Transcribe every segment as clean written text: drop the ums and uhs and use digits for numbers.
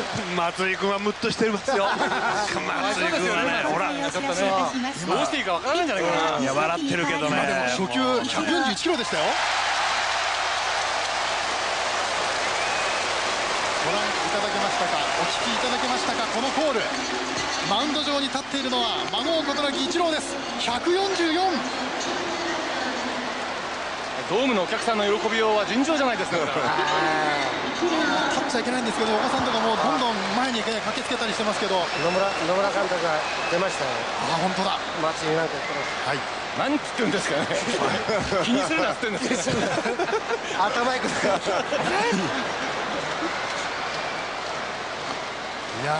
松井君はムッとしてますよ。松井君はね、ほら、ちょっとね、どうしていいかわからないんじゃないかな。いや、笑ってるけどね。初球141キロでしたよ。ご覧いただけましたか、お聞きいただけましたか、このコール。マウンド上に立っているのはマノーことなきイチローです。144。ドームのお客さんの喜びようは尋常じゃないですね。立っちゃいけないんですけど、お子さんとかもうどんどん前に駆けつけたりしてますけど、野村監督が出ましたよ。ああ、本当だ。松井なんか言ってます。はい。何つってんですかね。気にするなってんです。頭いく。いや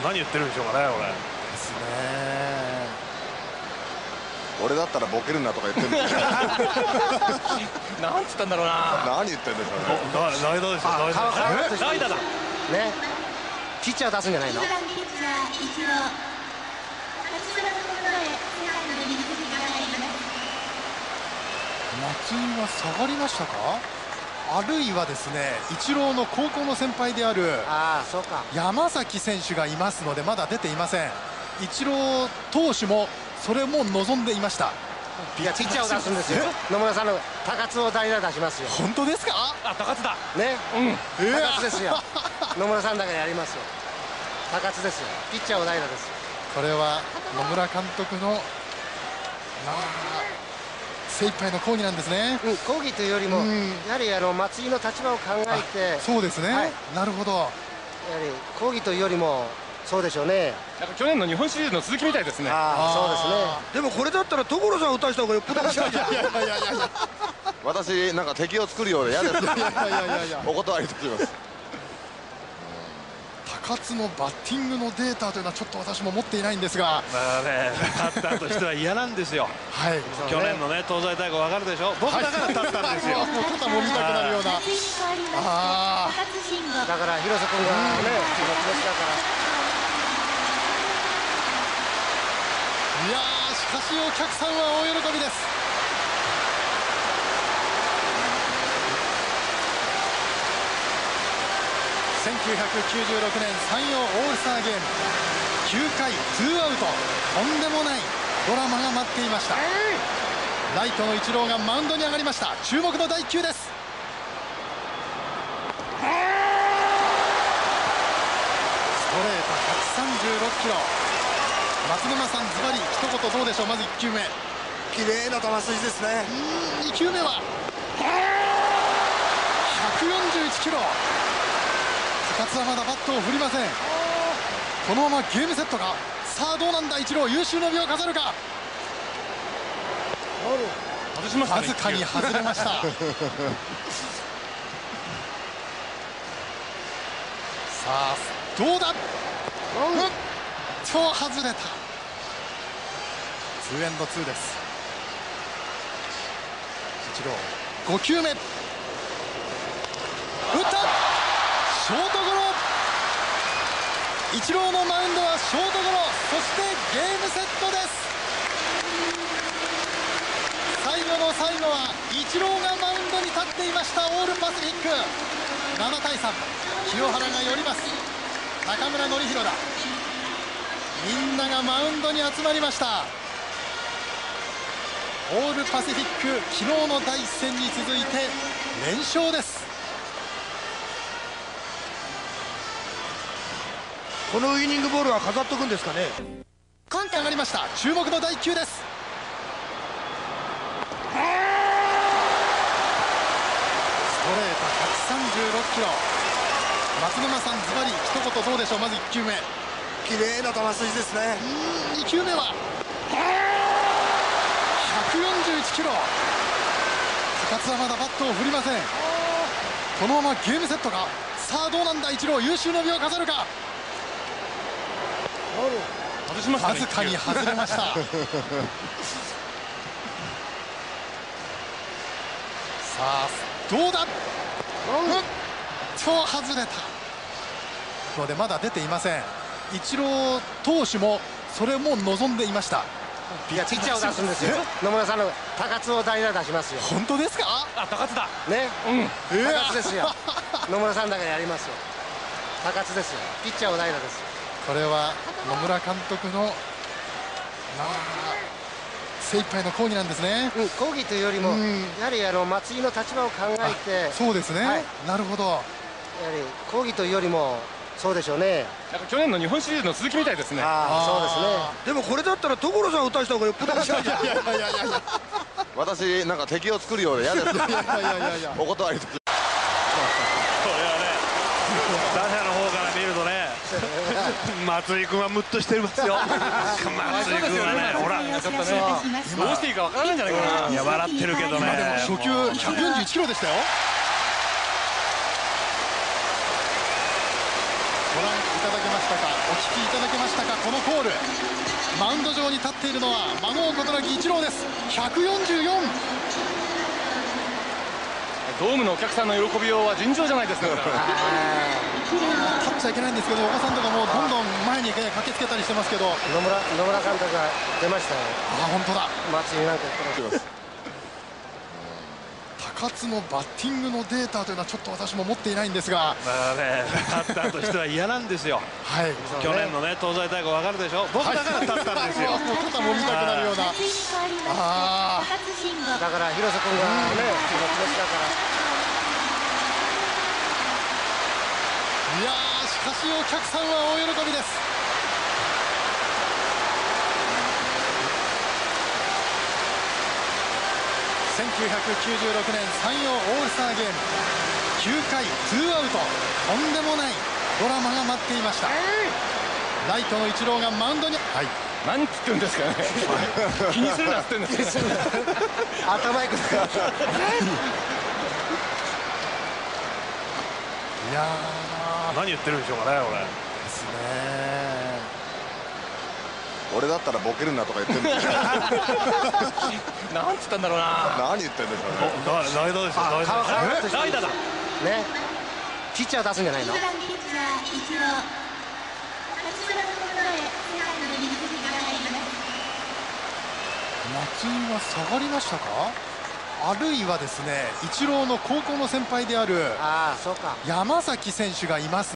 ー、何言ってるんでしょうかね、俺。ですね。俺だったらボケるなとか言ってるんですよ。なんつったんだろうな。何言ってんですかね。代打ですよ。代打だ。ね。ピッチャー出すんじゃないの。松井は下がりましたか。あるいはですね、イチローの高校の先輩である山崎選手がいますので、まだ出ていません。イチロー投手も。それも望んでいました。いや、ピッチャーを出すんですよ。野村さんの高津を代打出しますよ。本当ですか。あ、高津だ。ね、うん、高津ですよ。野村さんだからやりますよ。高津ですよ。ピッチャーを代打ですよ。これは野村監督の。精一杯の抗議なんですね。うん、抗議というよりも、やはり松井の立場を考えて。そうですね。はい、なるほど。やはり抗議というよりも。そうでしょうね。なんか去年の日本シリーズの続きみたいですね。ああ、そうですね。でもこれだったら所さん打たした方がよっぽど面白いじゃん。いやいやいやいや。私なんか敵を作るようで嫌です。お断りと言います。高津のバッティングのデータというのはちょっと私も持っていないんですが。まあね、立ったとしては嫌なんですよ。はい。去年のね、東西大会わかるでしょ。僕だから立ったんですよ。もう肩もみたくなるような。ああ。だから広瀬君がね、気持ちだから。いやー、しかしお客さんは大喜びです。1996年山陽オールスターゲーム、9回ツーアウト、とんでもないドラマが待っていました。ライトのイチローがマウンドに上がりました。注目の第1球です。ストレート136キロ。松沼さん、ズバリ一言どうでしょう。まず1球目、綺麗な球筋ですね。2球目は141キロ。高津はまだバットを振りません。このままゲームセットか。さあどうなんだ、イチロー有終の美を飾るか。わずかに外れました。さあどうだ、超外れた。ツーエンドツーです。イチロー5球目、打ったショートゴロ。イチローのマウンドはショートゴロ、そしてゲームセットです。最後の最後はイチローがマウンドに立っていました。オールパシフィック7対3、清原が寄ります。中村紀弘だ。みんながマウンドに集まりました。オールパシフィック、昨日の第一戦に続いて連勝です。このウイニングボールは飾っとくんですかね。上がりました。注目の第1球です。ストレート136キロ。松沼さん、ズバリ一言どうでしょう。まず1球目、綺麗な球筋ですね。2球目は141キロ。高津はまだバットを振りません。このままゲームセットか。さあどうなんだ、イチロー有終の美を飾るか。わずかに外れました。さあどうだ、超外れたのでまだ出ていません。イチロー投手もそれも望んでいました。いや、ピッチャーを出すんですよ。野村さんの高津を代打出しますよ。本当ですか。あ、高津だ。ね、うん、高津ですよ。野村さんだからやりますよ。高津ですよ、ピッチャーは代打です。これは野村監督の精一杯の抗議なんですね、抗議というよりも、やはり松井の立場を考えて、そうですね、はい、なるほど、やはり抗議というよりも、そうでしょうね、なんか去年の日本シリーズの続きみたいですね、そうですね、でもこれだったら、所さん打たした方がよっぽど面白いじゃん。私、なんか敵を作るようで嫌です、お断りと。これはね、打者の方から見るとね。松井君はムッとしてますよ。松井君はね、ほら、ちょっとね、どうしていいかわからないんじゃないかな。いや、笑ってるけどね。でも初球141キロでしたよ。ご覧いただけましたか、お聞きいただけましたか、このコール。マウンド上に立っているのは孫をことなきイチローです。144。ドームのお客さんの喜びようは尋常じゃないですね。立っちゃいけないんですけど、岡さんとかもうどんどん前に駆けつけたりしてますけど、野村監督が出ましたよ。あ、本当だ。松井なんか言ってます。高津のバッティングのデータというのはちょっと私も持っていないんですが、まあね、立ったとしては嫌なんですよ。はい。去年のね、東西大会わかるでしょ。僕だから立ったんですよ。もう肩もみたくなるような。ああ。だから広瀬君がね、気持ちだから。いやー、しかしお客さんは大喜びです。1996年山陽オールスターゲーム、9回ツーアウト、とんでもないドラマが待っていました。ライトのイチローがマウンドに、何つってんですかね。気にするなってんですよ。頭いくですか。いやー。何言ってるんでしょうかね、俺。ですね。俺だったらボケるなとか言ってるんですよ。なんつったんだろうな。何言ってるんでしょうね。ライダーですよ。ライダーだ。ね。ピッチャー出すんじゃないの。松井は下がりましたか。あるいはですね、イチローの高校の先輩である山崎選手がいます。